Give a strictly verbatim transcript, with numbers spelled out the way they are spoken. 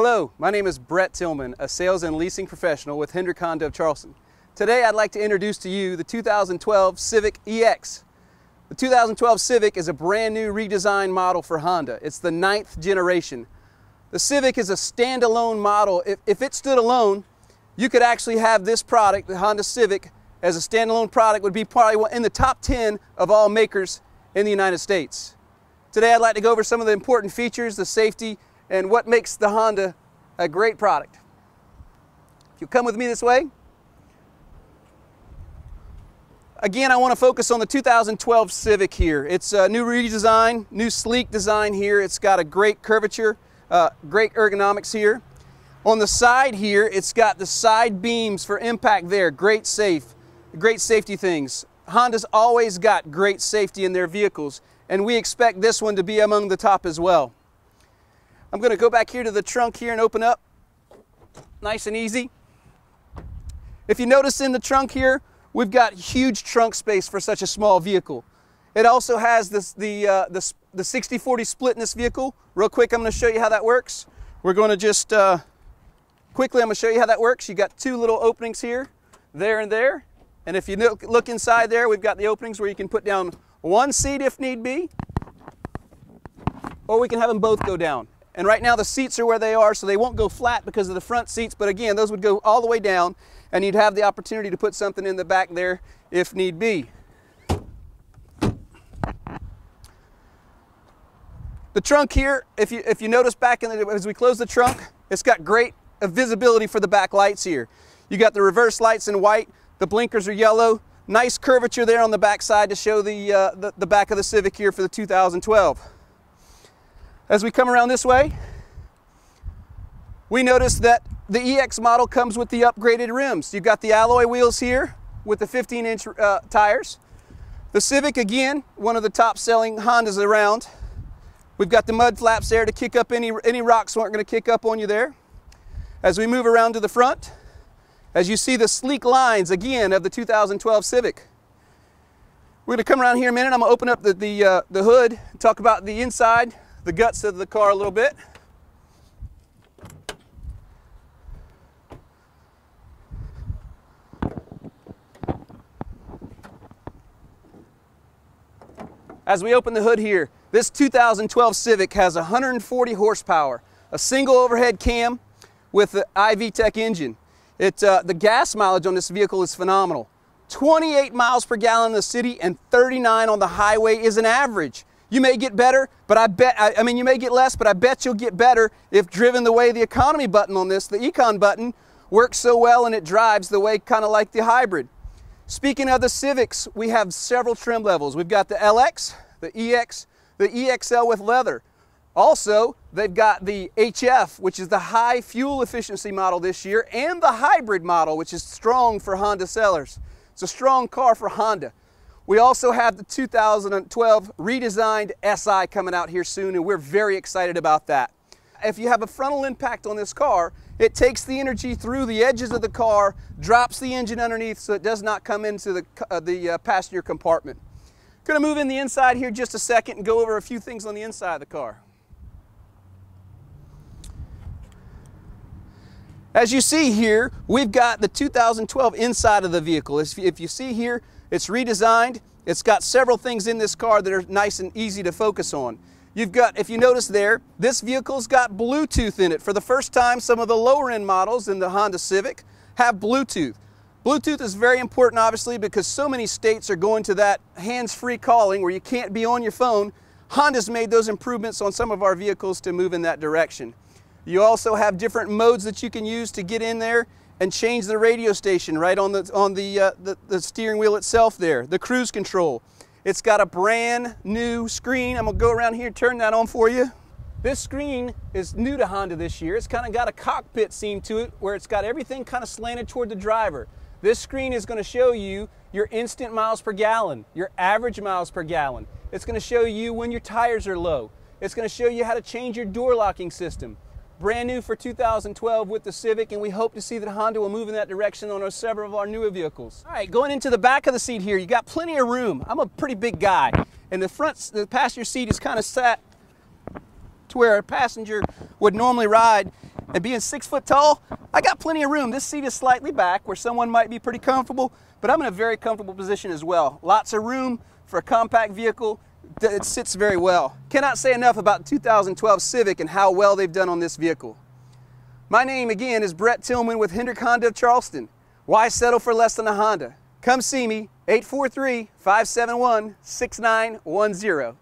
Hello, my name is Brett Tillman, a sales and leasing professional with Hendrick Honda of Charleston. Today I'd like to introduce to you the two thousand twelve Civic E X. The two thousand twelve Civic is a brand new redesigned model for Honda. It's the ninth generation. The Civic is a standalone model. If, if it stood alone, you could actually have this product, the Honda Civic, as a standalone product would be probably in the top ten of all makers in the United States. Today I'd like to go over some of the important features, the safety, and what makes the Honda a great product. If you'll come with me this way. Again, I want to focus on the two thousand twelve Civic here. It's a new redesign, new sleek design here. It's got a great curvature, uh, great ergonomics here. On the side here, it's got the side beams for impact there. Great safe, great safety things. Honda's always got great safety in their vehicles, and we expect this one to be among the top as well. I'm going to go back here to the trunk here and open up. Nice and easy. If you notice in the trunk here, we've got huge trunk space for such a small vehicle. It also has this, the uh, the the sixty forty split in this vehicle. Real quick, I'm going to show you how that works. We're going to just uh, quickly, I'm going to show you how that works. You've got two little openings here, there and there. And if you look inside there, we've got the openings where you can put down one seat if need be, or we can have them both go down. And right now the seats are where they are, so they won't go flat because of the front seats, but again, those would go all the way down, and you'd have the opportunity to put something in the back there if need be. The trunk here, if you, if you notice back in the, as we close the trunk, it's got great visibility for the back lights here. You got the reverse lights in white, the blinkers are yellow, nice curvature there on the back side to show the, uh, the, the back of the Civic here for the two thousand twelve. As we come around this way, we notice that the E X model comes with the upgraded rims. You've got the alloy wheels here with the fifteen inch uh, tires. The Civic, again, one of the top selling Hondas around. We've got the mud flaps there to kick up any, any rocks aren't going to kick up on you there. As we move around to the front, as you see the sleek lines, again, of the two thousand twelve Civic. We're going to come around here in a minute. I'm going to open up the, the, uh, the hood, talk about the inside, the guts of the car a little bit. As we open the hood here, this two thousand twelve Civic has one hundred forty horsepower, a single overhead cam with the i-V TEC engine. It, uh, the gas mileage on this vehicle is phenomenal. twenty-eight miles per gallon in the city and thirty-nine on the highway is an average. You may get better, but I bet, I, I mean, you may get less, but I bet you'll get better if driven the way the economy button on this, the econ button, works so well and it drives the way kind of like the hybrid. Speaking of the Civics, we have several trim levels. We've got the L X, the E X, the E X L with leather. Also, they've got the H F, which is the high fuel efficiency model this year, and the hybrid model, which is strong for Honda sellers. It's a strong car for Honda. We also have the two thousand twelve redesigned S I coming out here soon, and we're very excited about that. If you have a frontal impact on this car, it takes the energy through the edges of the car, drops the engine underneath so it does not come into the, uh, the uh, passenger compartment. Gonna move in the inside here just a second and go over a few things on the inside of the car. As you see here, we've got the two thousand twelve inside of the vehicle. If you see here, it's redesigned. It's got several things in this car that are nice and easy to focus on. You've got, if you notice there, this vehicle's got Bluetooth in it. For the first time, some of the lower end models in the Honda Civic have Bluetooth. Bluetooth is very important, obviously, because so many states are going to that hands-free calling where you can't be on your phone. Honda's made those improvements on some of our vehicles to move in that direction. You also have different modes that you can use to get in there and change the radio station right on the on the, uh, the the steering wheel itself there, the cruise control. It's got a brand new screen. I'm gonna go around here and turn that on for you. This screen is new to Honda this year. It's kind of got a cockpit seam to it where it's got everything kind of slanted toward the driver. This screen is gonna show you your instant miles per gallon, your average miles per gallon. It's gonna show you when your tires are low. It's gonna show you how to change your door locking system. Brand new for two thousand twelve with the Civic, and we hope to see that Honda will move in that direction on several of our newer vehicles. All right, going into the back of the seat here, you got plenty of room. I'm a pretty big guy, and the front, the passenger seat is kind of set to where a passenger would normally ride, And being six foot tall, I got plenty of room. This seat is slightly back where someone might be pretty comfortable, but I'm in a very comfortable position as well. Lots of room for a compact vehicle. It sits very well. Cannot say enough about two thousand twelve Civic and how well they've done on this vehicle. My name again is Brett Tillman with Hendrick Honda of Charleston. Why settle for less than a Honda? Come see me, eight four three, five seven one, six nine one zero.